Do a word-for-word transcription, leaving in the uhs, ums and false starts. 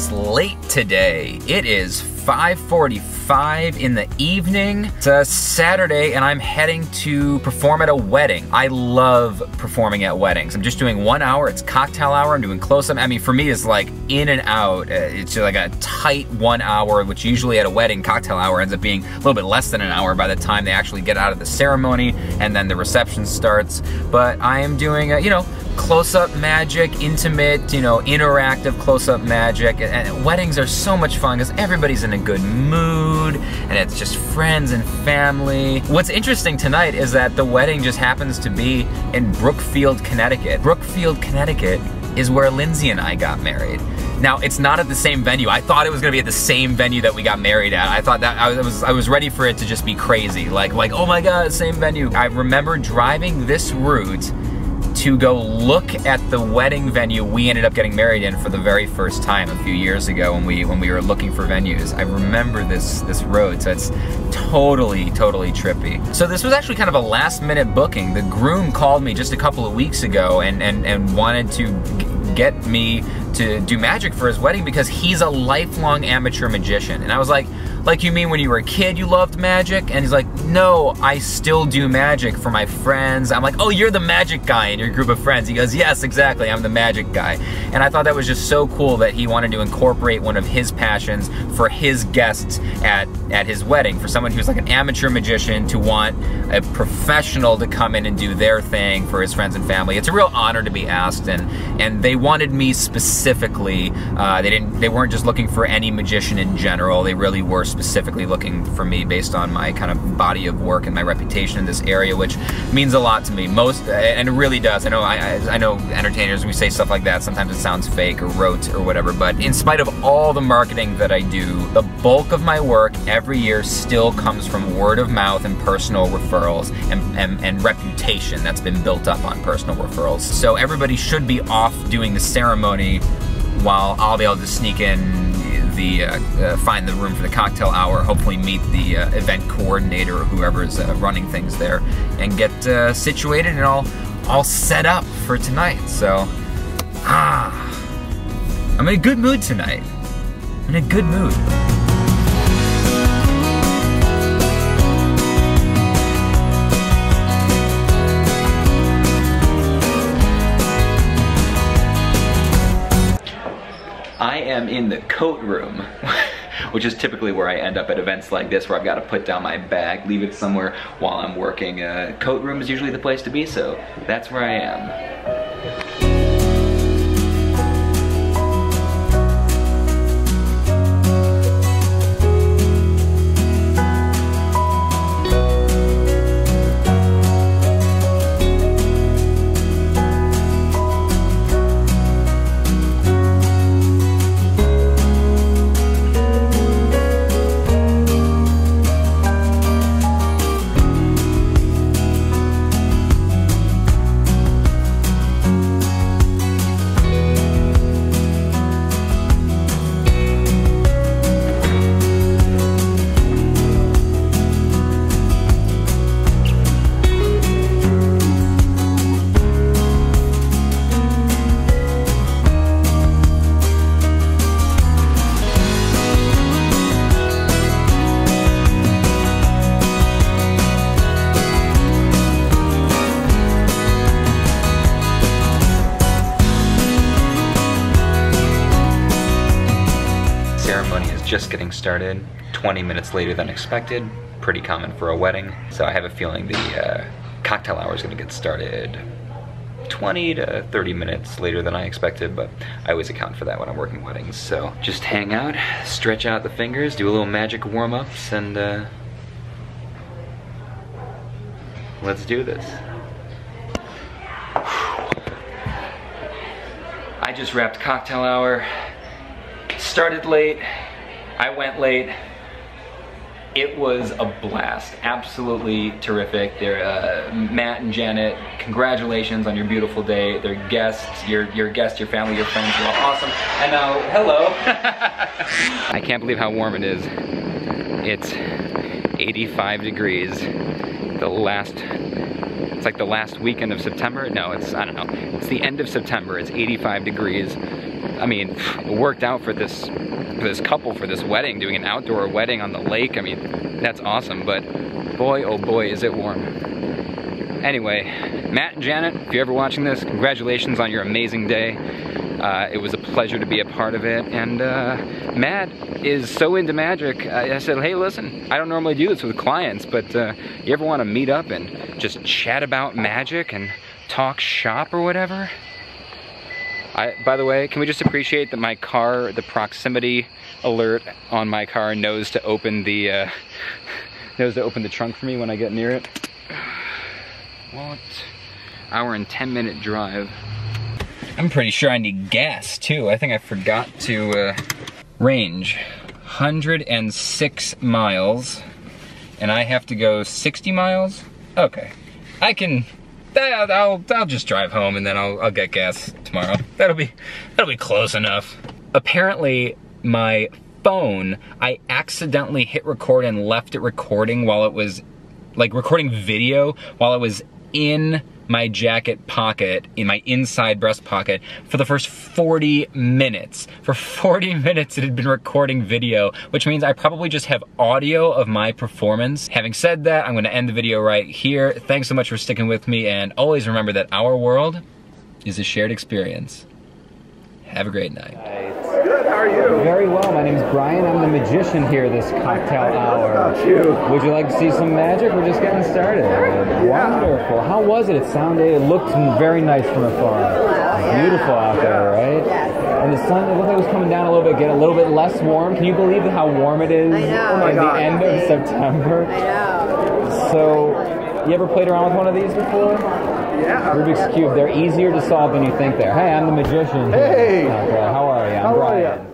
starts late today. It is five forty-five in the evening. It's a Saturday and I'm heading to perform at a wedding. I love performing at weddings. I'm just doing one hour, it's cocktail hour, I'm doing close-up. I mean, for me, it's like in and out. It's like a tight one hour, which usually at a wedding, cocktail hour ends up being a little bit less than an hour by the time they actually get out of the ceremony and then the reception starts. But I am doing, a, you know, close-up magic, intimate, you know, interactive close-up magic. And weddings are so much fun because everybody's in a good mood and it's just friends and family. What's interesting tonight is that the wedding just happens to be in Brookfield, Connecticut. Brookfield, Connecticut is where Lindsay and I got married. Now, it's not at the same venue. I thought it was gonna be at the same venue that we got married at. I thought that I was I was ready for it to just be crazy. Like, like oh my God, same venue. I remember driving this route to go look at the wedding venue we ended up getting married in for the very first time a few years ago when we when we were looking for venues. I remember this this road, so it's totally, totally trippy. So this was actually kind of a last minute booking. The groom called me just a couple of weeks ago and, and, and wanted to get me to do magic for his wedding because he's a lifelong amateur magician. And I was like, like you mean when you were a kid you loved magic? And he's like, no, I still do magic for my friends. I'm like, oh, you're the magic guy in your group of friends. He goes, yes, exactly, I'm the magic guy. And I thought that was just so cool that he wanted to incorporate one of his passions for his guests at, at his wedding, for someone who's like an amateur magician to want a professional to come in and do their thing for his friends and family. It's a real honor to be asked, and, and they wanted me specifically Specifically, uh, they didn't. They weren't just looking for any magician in general. They really were specifically looking for me based on my kind of body of work and my reputation in this area, which means a lot to me. Most, and it really does. I know. I, I know entertainers. We say stuff like that. Sometimes it sounds fake or rote or whatever. But in spite of all the marketing that I do, the bulk of my work every year still comes from word of mouth and personal referrals and and, and reputation that's been built up on personal referrals. So everybody should be off doing the ceremony, while I'll be able to sneak in the, uh, uh, find the room for the cocktail hour, hopefully meet the uh, event coordinator or whoever's uh, running things there, and get uh, situated and all, all set up for tonight. So, ah, I'm in a good mood tonight. I'm in a good mood. I am in the coat room, which is typically where I end up at events like this, where I've got to put down my bag, leave it somewhere while I'm working. Uh, coat room is usually the place to be, so that's where I am. Just getting started, twenty minutes later than expected, pretty common for a wedding. So I have a feeling the uh, cocktail hour is gonna get started twenty to thirty minutes later than I expected, but I always account for that when I'm working weddings. So just hang out, stretch out the fingers, do a little magic warm-ups, and uh, let's do this. I just wrapped cocktail hour, started late, I went late. It was a blast, absolutely terrific. They're, uh, Matt and Janet, congratulations on your beautiful day. They're guests, your your guests, your family, your friends, you're all awesome. And now, hello. I can't believe how warm it is. It's eighty-five degrees. The last, it's like the last weekend of September. No, it's, I don't know. It's the end of September, it's eighty-five degrees. I mean, it worked out for this for this couple for this wedding, doing an outdoor wedding on the lake. I mean, that's awesome, but boy, oh boy, is it warm. Anyway, Matt and Janet, if you're ever watching this, congratulations on your amazing day. Uh, it was a pleasure to be a part of it, and uh, Matt is so into magic. I, I said, hey, listen, I don't normally do this with clients, but uh, you ever want to meet up and just chat about magic and talk shop or whatever? I, by the way, can we just appreciate that my car, the proximity alert on my car knows to open the uh, knows to open the trunk for me when I get near it? What? Hour and ten minute drive. I'm pretty sure I need gas too. I think I forgot to uh, range. one hundred six miles, and I have to go sixty miles? Okay. I can, I'll, I'll, I'll just drive home and then I'll, I'll get gas tomorrow. That'll be, that'll be close enough. Apparently my phone, I accidentally hit record and left it recording while it was, like recording video while it was in my jacket pocket, in my inside breast pocket, for the first forty minutes. For forty minutes it had been recording video, which means I probably just have audio of my performance. Having said that, I'm gonna end the video right here. Thanks so much for sticking with me, and always remember that our world is a shared experience. Have a great night. Good, how are you? Very well, my name's Brian. I'm the magician here this cocktail hour. About you. Would you like to see some magic? We're just getting started. Yeah. Wonderful. How was it at Sound Day? It looked very nice from afar. Beautiful out there, right? Yes. And the sun, it looked like it was coming down a little bit, getting a little bit less warm. Can you believe how warm it is? I know. Oh my God. At the end of September? I know. So, you ever played around with one of these before? Yeah. Rubik's Cube, they're easier to solve than you think there. Hey, I'm the magician. Hey! Okay, how are you? I'm Brian.